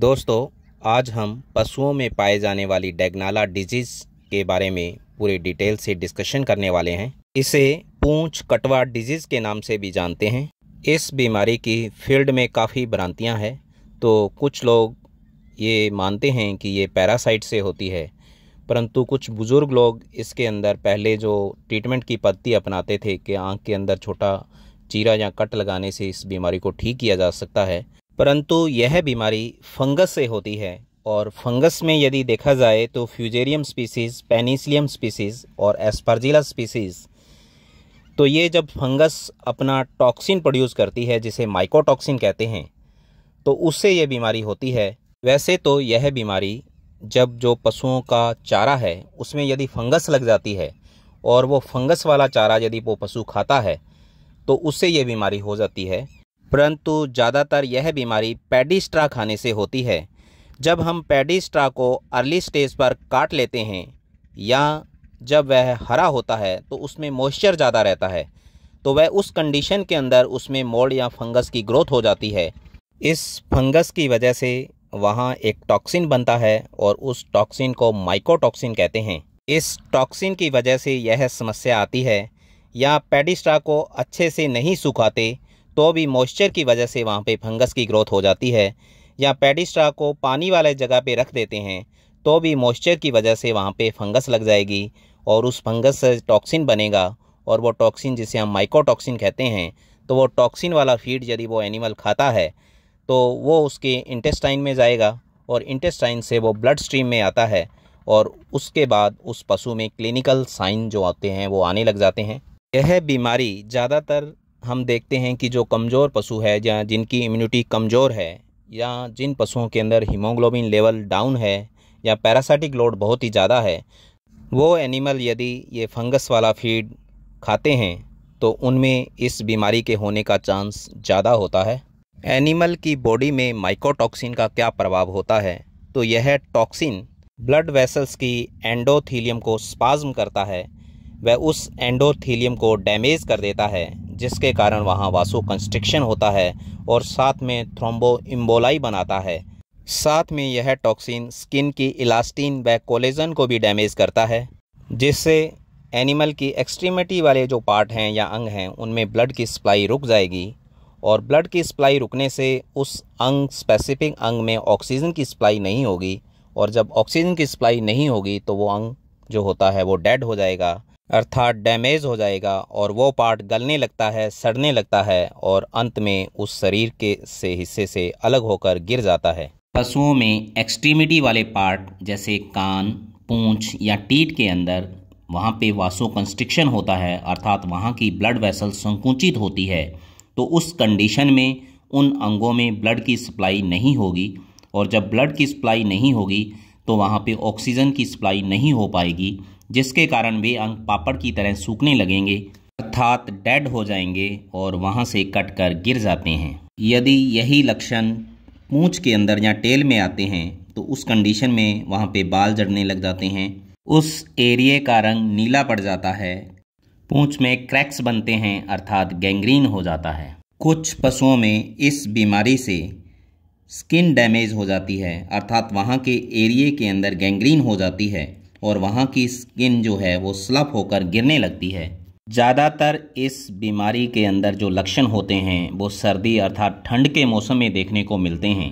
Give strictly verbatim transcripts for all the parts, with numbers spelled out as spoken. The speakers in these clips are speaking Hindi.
दोस्तों, आज हम पशुओं में पाए जाने वाली डेग्नाला डिजीज़ के बारे में पूरे डिटेल से डिस्कशन करने वाले हैं। इसे पूंछ कटवा डिजीज़ के नाम से भी जानते हैं। इस बीमारी की फील्ड में काफ़ी भ्रांतियां हैं, तो कुछ लोग ये मानते हैं कि ये पैरासाइट से होती है, परंतु कुछ बुज़ुर्ग लोग इसके अंदर पहले जो ट्रीटमेंट की पद्धति अपनाते थे कि आँख के अंदर छोटा चीरा या कट लगाने से इस बीमारी को ठीक किया जा सकता है, परंतु यह बीमारी फंगस से होती है। और फंगस में यदि देखा जाए तो फ्यूजेरियम स्पीसीज़, पेनिसिलियम स्पीसीज़ और एस्पर्जीला स्पीसीज़, तो ये जब फंगस अपना टॉक्सिन प्रोड्यूस करती है जिसे माइकोटॉक्सिन कहते हैं, तो उससे ये बीमारी होती है। वैसे तो यह बीमारी जब जो पशुओं का चारा है उसमें यदि फंगस लग जाती है और वो फंगस वाला चारा यदि वो पशु खाता है तो उससे ये बीमारी हो जाती है, परंतु ज़्यादातर यह बीमारी पैडीस्ट्रा खाने से होती है। जब हम पैडीस्ट्रा को अर्ली स्टेज पर काट लेते हैं या जब वह हरा होता है तो उसमें मॉइस्चर ज़्यादा रहता है, तो वह उस कंडीशन के अंदर उसमें मोल्ड या फंगस की ग्रोथ हो जाती है। इस फंगस की वजह से वहाँ एक टॉक्सिन बनता है और उस टॉक्सिन को माइकोटॉक्सिन कहते हैं। इस टॉक्सिन की वजह से यह समस्या आती है। या पैडीस्ट्रा को अच्छे से नहीं सुखाते तो भी मॉइस्चर की वजह से वहाँ पे फंगस की ग्रोथ हो जाती है, या पैडीस्ट्रा को पानी वाले जगह पे रख देते हैं तो भी मॉइस्चर की वजह से वहाँ पे फंगस लग जाएगी और उस फंगस से टॉक्सिन बनेगा, और वो टॉक्सिन जिसे हम माइकोटॉक्सिन कहते हैं, तो वो टॉक्सिन वाला फीड यदि वो एनिमल खाता है तो वो उसके इंटेस्टाइन में जाएगा और इंटेस्टाइन से वो ब्लड स्ट्रीम में आता है, और उसके बाद उस पशु में क्लिनिकल साइन जो आते हैं वो आने लग जाते हैं। यह बीमारी ज़्यादातर हम देखते हैं कि जो कमज़ोर पशु है या जिनकी इम्यूनिटी कमज़ोर है या जिन पशुओं के अंदर हीमोग्लोबिन लेवल डाउन है या पैरासाइटिक लोड बहुत ही ज़्यादा है, वो एनिमल यदि ये फंगस वाला फीड खाते हैं तो उनमें इस बीमारी के होने का चांस ज़्यादा होता है। एनिमल की बॉडी में माइकोटॉक्सिन का क्या प्रभाव होता है, तो यह टॉक्सिन ब्लड वेसल्स की एंडोथीलीम को स्पाज्म करता है, वह उस एंडोथीलीम को डैमेज कर देता है, जिसके कारण वहाँ वासो कंस्ट्रिक्शन होता है और साथ में थ्रोम्बो इम्बोलाई बनाता है। साथ में यह टॉक्सिन स्किन की इलास्टीन व कोलेजन को भी डैमेज करता है, जिससे एनिमल की एक्सट्रीमिटी वाले जो पार्ट हैं या अंग हैं उनमें ब्लड की सप्लाई रुक जाएगी, और ब्लड की सप्लाई रुकने से उस अंग स्पेसिफिक अंग में ऑक्सीजन की सप्लाई नहीं होगी, और जब ऑक्सीजन की सप्लाई नहीं होगी तो वो अंग जो होता है वो डेड हो जाएगा, अर्थात डैमेज हो जाएगा, और वो पार्ट गलने लगता है, सड़ने लगता है, और अंत में उस शरीर के से हिस्से से अलग होकर गिर जाता है। पशुओं में एक्सट्रीमिटी वाले पार्ट जैसे कान, पूंछ या टीट के अंदर वहाँ पे वासो कंस्ट्रिक्शन होता है, अर्थात वहाँ की ब्लड वेसल संकुचित होती है, तो उस कंडीशन में उन अंगों में ब्लड की सप्लाई नहीं होगी, और जब ब्लड की सप्लाई नहीं होगी तो वहाँ पे ऑक्सीजन की सप्लाई नहीं हो पाएगी, जिसके कारण वे अंग पापड़ की तरह सूखने लगेंगे, अर्थात डेड हो जाएंगे और वहाँ से कटकर गिर जाते हैं। यदि यही लक्षण पूंछ के अंदर या टेल में आते हैं तो उस कंडीशन में वहाँ पे बाल झड़ने लग जाते हैं, उस एरिए का रंग नीला पड़ जाता है, पूंछ में क्रैक्स बनते हैं, अर्थात गेंग्रीन हो जाता है। कुछ पशुओं में इस बीमारी से स्किन डैमेज हो जाती है, अर्थात वहाँ के एरिए के अंदर गेंग्रीन हो जाती है और वहाँ की स्किन जो है वो स्लप होकर गिरने लगती है। ज़्यादातर इस बीमारी के अंदर जो लक्षण होते हैं वो सर्दी अर्थात ठंड के मौसम में देखने को मिलते हैं,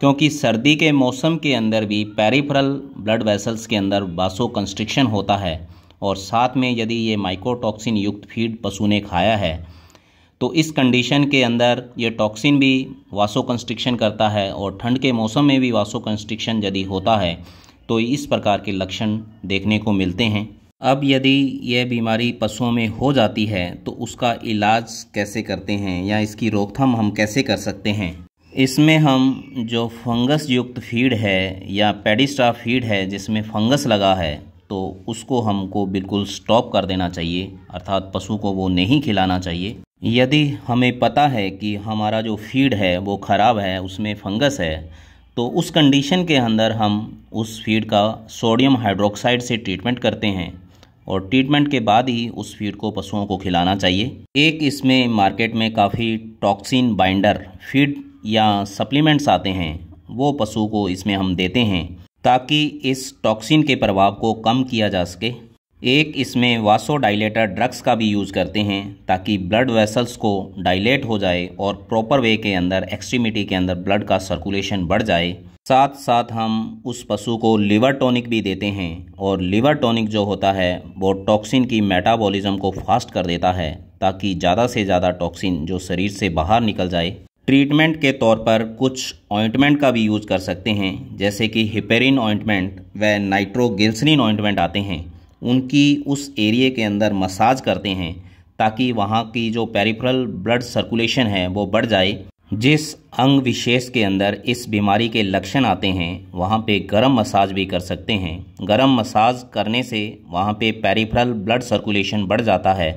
क्योंकि सर्दी के मौसम के अंदर भी पेरिफेरल ब्लड वेसल्स के अंदर वासो कंस्ट्रिक्शन होता है, और साथ में यदि ये माइकोटॉक्सिन युक्त फीड पशु ने खाया है तो इस कंडीशन के अंदर ये टॉक्सिन भी वासो कंस्ट्रिक्शन करता है, और ठंड के मौसम में भी वासो कंस्ट्रिक्शन यदि होता है तो इस प्रकार के लक्षण देखने को मिलते हैं। अब यदि यह बीमारी पशुओं में हो जाती है तो उसका इलाज कैसे करते हैं या इसकी रोकथाम हम कैसे कर सकते हैं? इसमें हम जो फंगस युक्त फीड है या पैडीस्ट्रा फीड है जिसमें फंगस लगा है तो उसको हमको बिल्कुल स्टॉप कर देना चाहिए, अर्थात पशु को वो नहीं खिलाना चाहिए। यदि हमें पता है कि हमारा जो फीड है वो ख़राब है, उसमें फंगस है, तो उस कंडीशन के अंदर हम उस फीड का सोडियम हाइड्रोक्साइड से ट्रीटमेंट करते हैं, और ट्रीटमेंट के बाद ही उस फीड को पशुओं को खिलाना चाहिए। एक इसमें मार्केट में काफ़ी टॉक्सिन बाइंडर फीड या सप्लीमेंट्स आते हैं, वो पशु को इसमें हम देते हैं ताकि इस टॉक्सिन के प्रभाव को कम किया जा सके। एक इसमें वासो डाइलेटर ड्रग्स का भी यूज़ करते हैं ताकि ब्लड वेसल्स को डाइलेट हो जाए और प्रॉपर वे के अंदर एक्सट्रीमिटी के अंदर ब्लड का सर्कुलेशन बढ़ जाए। साथ साथ हम उस पशु को लिवर टॉनिक भी देते हैं और लिवर टॉनिक जो होता है वो टॉक्सिन की मेटाबॉलिज्म को फास्ट कर देता है ताकि ज़्यादा से ज़्यादा टॉक्सिन जो शरीर से बाहर निकल जाए। ट्रीटमेंट के तौर पर कुछ ऑइंटमेंट का भी यूज़ कर सकते हैं, जैसे कि हिपेरिन ऑइंटमेंट व नाइट्रोग्लिसरीन ऑइंटमेंट आते हैं, उनकी उस एरिए के अंदर मसाज करते हैं ताकि वहाँ की जो पेरिफेरल ब्लड सर्कुलेशन है वो बढ़ जाए। जिस अंग विशेष के अंदर इस बीमारी के लक्षण आते हैं वहाँ पे गर्म मसाज भी कर सकते हैं। गर्म मसाज करने से वहाँ पे पेरिफेरल ब्लड सर्कुलेशन बढ़ जाता है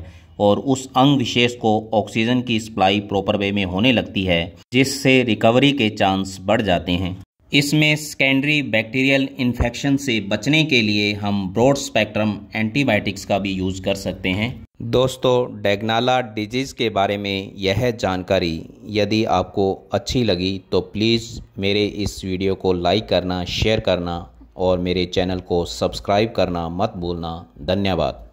और उस अंग विशेष को ऑक्सीजन की सप्लाई प्रॉपर वे में होने लगती है, जिससे रिकवरी के चांस बढ़ जाते हैं। इसमें सेकेंडरी बैक्टीरियल इन्फेक्शन से बचने के लिए हम ब्रॉड स्पेक्ट्रम एंटीबायोटिक्स का भी यूज़ कर सकते हैं। दोस्तों, डेग्नाला डिजीज़ के बारे में यह जानकारी यदि आपको अच्छी लगी तो प्लीज़ मेरे इस वीडियो को लाइक करना, शेयर करना और मेरे चैनल को सब्सक्राइब करना मत भूलना। धन्यवाद।